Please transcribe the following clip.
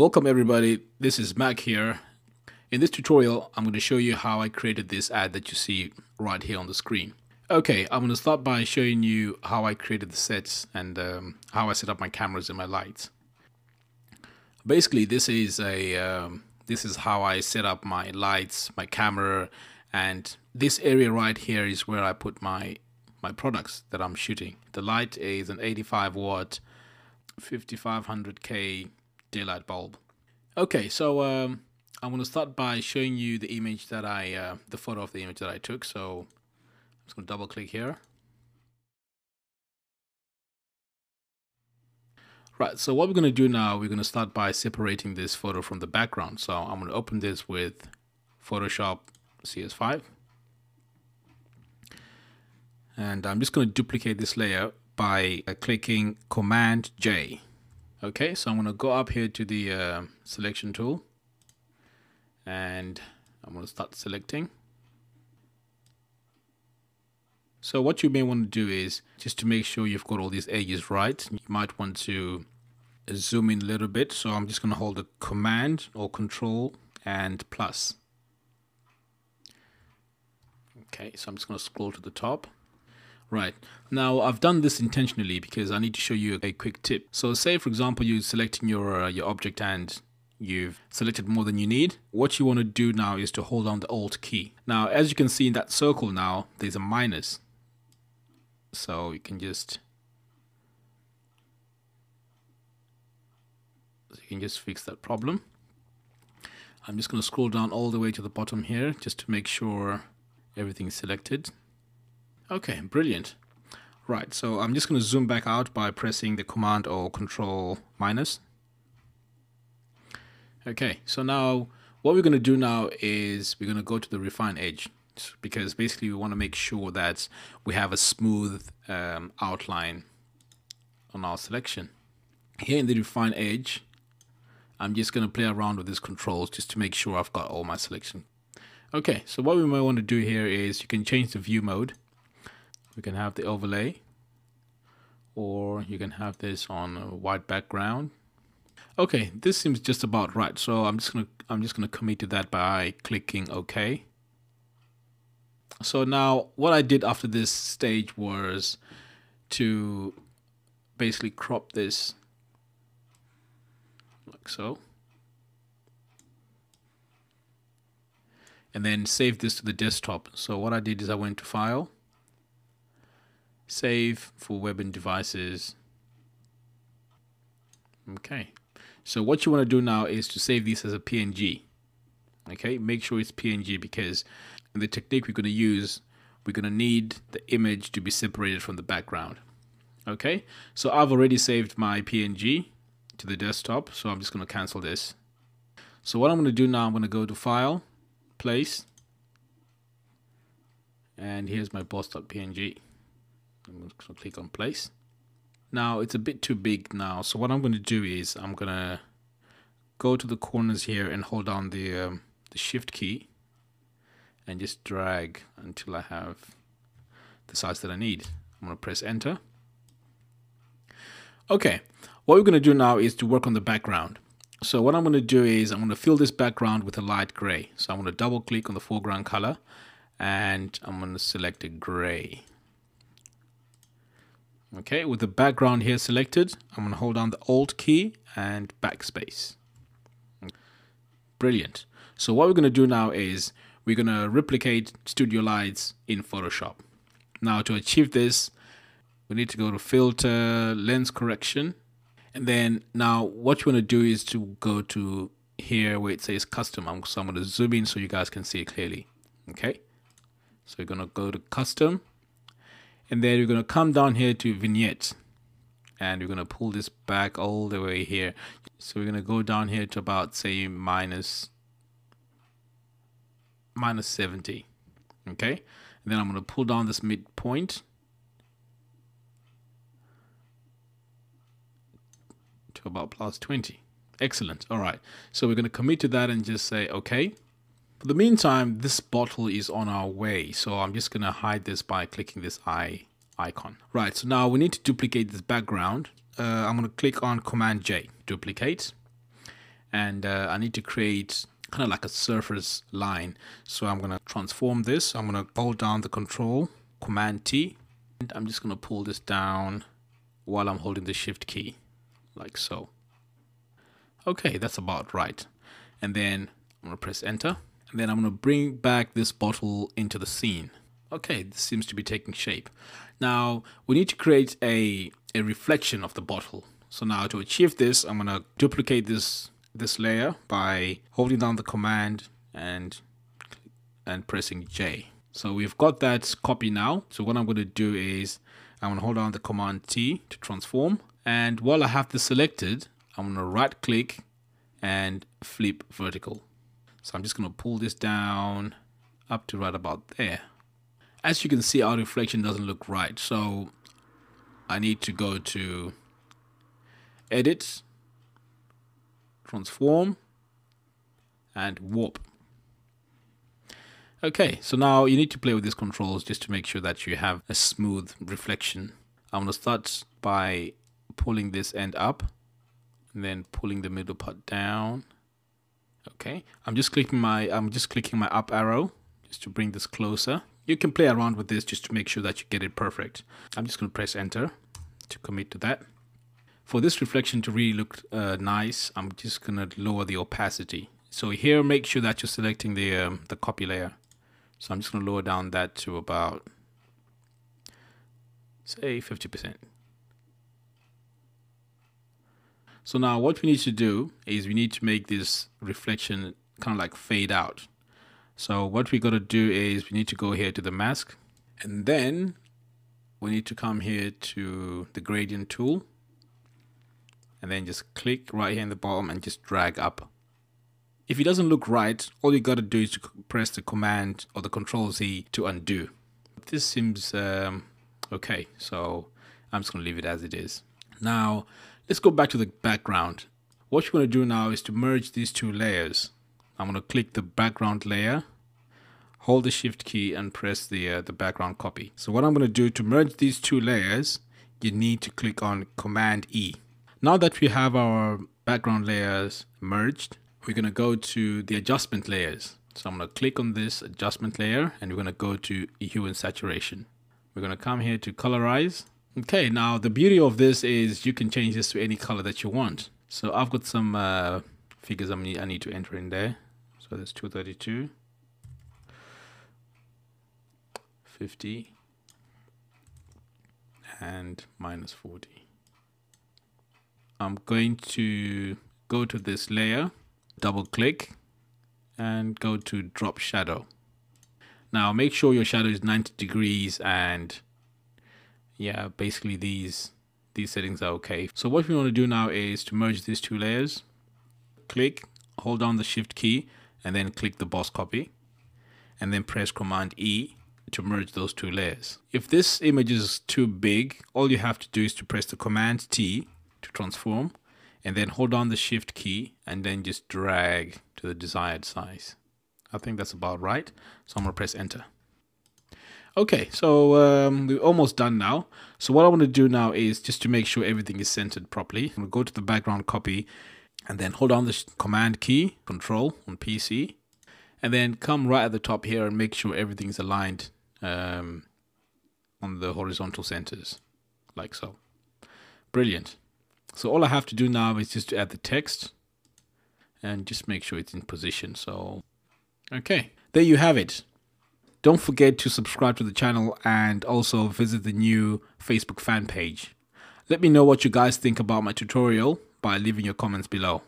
Welcome everybody, this is Mac here. In this tutorial, I'm going to show you how I created this ad that you see right here on the screen. Okay, I'm going to start by showing you how I created the sets and how I set up my cameras and my lights. Basically, this is how I set up my lights, my camera, and this area right here is where I put my products that I'm shooting. The light is an 85 watt 5500K daylight bulb. Okay, so I'm going to start by showing you the image that the photo of the image that I took. So I'm just going to double click here. Right, so what we're going to do now, we're going to start by separating this photo from the background. So I'm going to open this with Photoshop CS5. And I'm just going to duplicate this layer by clicking Command J. Okay, so I'm going to go up here to the selection tool and I'm going to start selecting. So what you may want to do is, just to make sure you've got all these edges right, you might want to zoom in a little bit. So I'm just going to hold the Command or Control and plus. Okay, so I'm just going to scroll to the top. Right, now I've done this intentionally because I need to show you a quick tip. So say for example you're selecting your object and you've selected more than you need. What you want to do now is to hold down the Alt key. Now as you can see in that circle now, there's a minus. So you can just fix that problem. I'm just going to scroll down all the way to the bottom here just to make sure everything's selected. Okay, brilliant. Right, so I'm just going to zoom back out by pressing the Command or Control minus. Okay, so now what we're going to do now is we're going to go to the Refine Edge, because basically we want to make sure that we have a smooth outline on our selection. Here in the Refine Edge, I'm just going to play around with these controls just to make sure I've got all my selection. Okay, so what we might want to do here is you can change the view mode. You can have the overlay, or you can have this on a white background. Okay, this seems just about right. So I'm just gonna commit to that by clicking OK. So now what I did after this stage was to basically crop this like so, and then save this to the desktop. So what I did is I went to File, Save for Web and Devices. Okay, so what you want to do now is to save this as a PNG. Okay, make sure it's PNG, because in the technique we're going to use, we're going to need the image to be separated from the background. Okay, so I've already saved my PNG to the desktop, so I'm just going to cancel this. So what I'm going to do now, I'm going to go to File, Place, and here's my boss.png. I'm going to click on Place. Now it's a bit too big now, so what I'm going to do is I'm going to go to the corners here and hold down the Shift key and just drag until I have the size that I need. I'm going to press Enter. Okay, what we're going to do now is to work on the background. So what I'm going to do is I'm going to fill this background with a light gray. So I'm going to double click on the foreground color and I'm going to select a gray. Okay, with the background here selected, I'm going to hold down the Alt key and backspace. Brilliant. So what we're going to do now is we're going to replicate studio lights in Photoshop. Now to achieve this, we need to go to Filter, Lens Correction. And then now what you want to do is to go to here where it says Custom. So I'm going to zoom in so you guys can see it clearly. Okay, so we're going to go to Custom. And then we're going to come down here to Vignette. And we're going to pull this back all the way here. So we're going to go down here to about, say, minus 70. Okay. And then I'm going to pull down this midpoint to about plus 20. Excellent. All right. So we're going to commit to that and just say, okay. For the meantime, this bottle is on our way, so I'm just going to hide this by clicking this eye icon. Right, so now we need to duplicate this background. I'm going to click on Command J, duplicate, and I need to create kind of like a surface line. So I'm going to transform this. I'm going to hold down the control, Command T, and I'm just going to pull this down while I'm holding the Shift key, like so. Okay, that's about right. And then I'm going to press Enter, and then I'm going to bring back this bottle into the scene. Okay, this seems to be taking shape. Now, we need to create a reflection of the bottle. So now to achieve this, I'm going to duplicate this layer by holding down the command and pressing J. So we've got that copy now. So what I'm going to do is I'm going to hold down the command T to transform. And while I have this selected, I'm going to right click and flip vertical. So I'm just going to pull this down up to right about there. As you can see, our reflection doesn't look right. So I need to go to Edit, Transform, and Warp. Okay, so now you need to play with these controls just to make sure that you have a smooth reflection. I'm going to start by pulling this end up and then pulling the middle part down. Okay, I'm just clicking my up arrow just to bring this closer. You can play around with this just to make sure that you get it perfect. I'm just going to press Enter to commit to that. For this reflection to really look nice, I'm just going to lower the opacity. So here, make sure that you're selecting the copy layer. So I'm just going to lower down that to about, say, 50%. So now what we need to do is we need to make this reflection kind of like fade out. So what we got to do is we need to go here to the mask, and then we need to come here to the gradient tool, and then just click right here in the bottom and just drag up. If it doesn't look right, all you got to do is to press the command or the control Z to undo. This seems okay, so I'm just going to leave it as it is. Now let's go back to the background. What you're going to do now is to merge these two layers. I'm going to click the background layer, hold the Shift key and press the background copy. So what I'm going to do to merge these two layers, you need to click on Command E. Now that we have our background layers merged, we're going to go to the adjustment layers. So I'm going to click on this adjustment layer and we're going to go to Hue and Saturation. We're going to come here to Colorize. Okay, now the beauty of this is you can change this to any color that you want. So I've got some figures I need to enter in there. So there's 232, 50, and minus 40. I'm going to go to this layer, double click, and go to drop shadow. Now make sure your shadow is 90 degrees and yeah, basically these settings are okay. So what we want to do now is to merge these two layers. Click, hold down the Shift key, and then click the boss copy and then press Command E to merge those two layers. If this image is too big, all you have to do is to press the Command T to transform and then hold down the Shift key and then just drag to the desired size. I think that's about right. So I'm going to press Enter. Okay, so we're almost done now. So what I want to do now is just to make sure everything is centered properly. I'm going to go to the background copy and then hold down the Command key, Control on PC, and then come right at the top here and make sure everything's aligned on the horizontal centers, like so. Brilliant. So all I have to do now is just to add the text and just make sure it's in position. So, okay, there you have it. Don't forget to subscribe to the channel and also visit the new Facebook fan page. Let me know what you guys think about my tutorial by leaving your comments below.